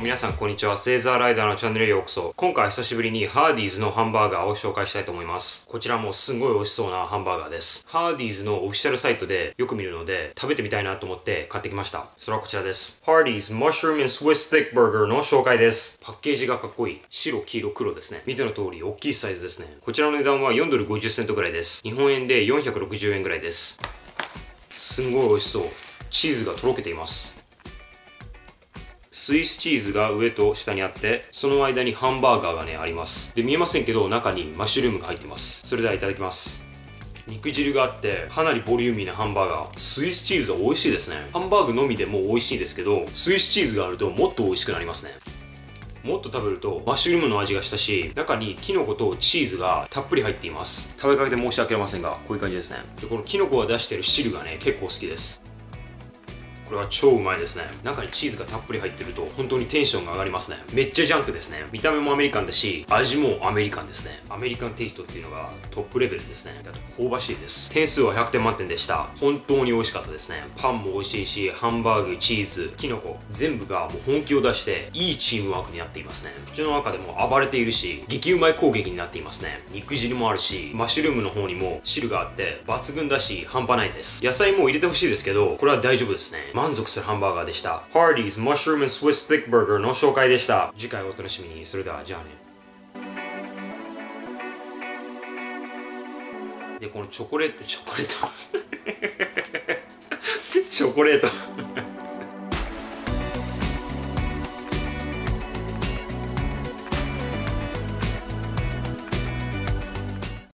も皆さんこんにちは。セーザーライダーのチャンネルへようこそ。今回は久しぶりにハーディーズのハンバーガーを紹介したいと思います。こちらもすごい美味しそうなハンバーガーです。ハーディーズのオフィシャルサイトでよく見るので食べてみたいなと思って買ってきました。それはこちらです。ハーディーズ Mushroom and Swiss Thick Burger の紹介です。パッケージがかっこいい。白黄色黒ですね。見ての通り大きいサイズですね。こちらの値段は$4.50ぐらいです。日本円で460円ぐらいです。すごい美味しそう。チーズがとろけています。スイスチーズが上と下にあって、その間にハンバーガーがねあります。で見えませんけど中にマッシュルームが入ってます。それではいただきます。肉汁があってかなりボリューミーなハンバーガー。スイスチーズは美味しいですね。ハンバーグのみでも美味しいですけど、スイスチーズがあるともっと美味しくなりますね。もっと食べるとマッシュルームの味がしたし、中にキノコとチーズがたっぷり入っています。食べかけて申し訳ありませんが、こういう感じですね。でこのキノコが出してる汁がね結構好きです。これは超うまいですね。中にチーズがたっぷり入ってると本当にテンションが上がりますね。めっちゃジャンクですね。見た目もアメリカンだし、味もアメリカンですね。アメリカンテイストっていうのがトップレベルですね。あと香ばしいです。点数は100点満点でした。本当に美味しかったですね。パンも美味しいし、ハンバーグ、チーズ、キノコ、全部がもう本気を出していいチームワークになっていますね。口の中でも暴れているし、激うまい攻撃になっていますね。肉汁もあるし、マッシュルームの方にも汁があって抜群だし、半端ないです。野菜も入れてほしいですけど、これは大丈夫ですね。満足するハンバーガーでした。ハーディーズ Mushroom and Swiss Thick Burger の紹介でした。次回お楽しみに。それではじゃあね。でこのチョコレートチョコレート